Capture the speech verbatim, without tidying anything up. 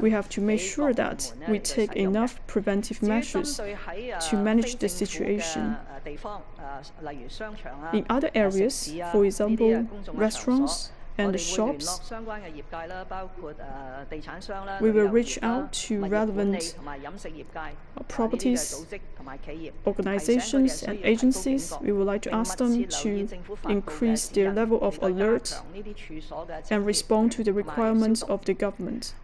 we have to make sure that we take enough preventive measures to manage the situation. In other areas, for example, restaurants and shops, we will reach out to relevant properties, organizations and agencies. We would like to ask them to increase their level of alert and respond to the requirements of the government.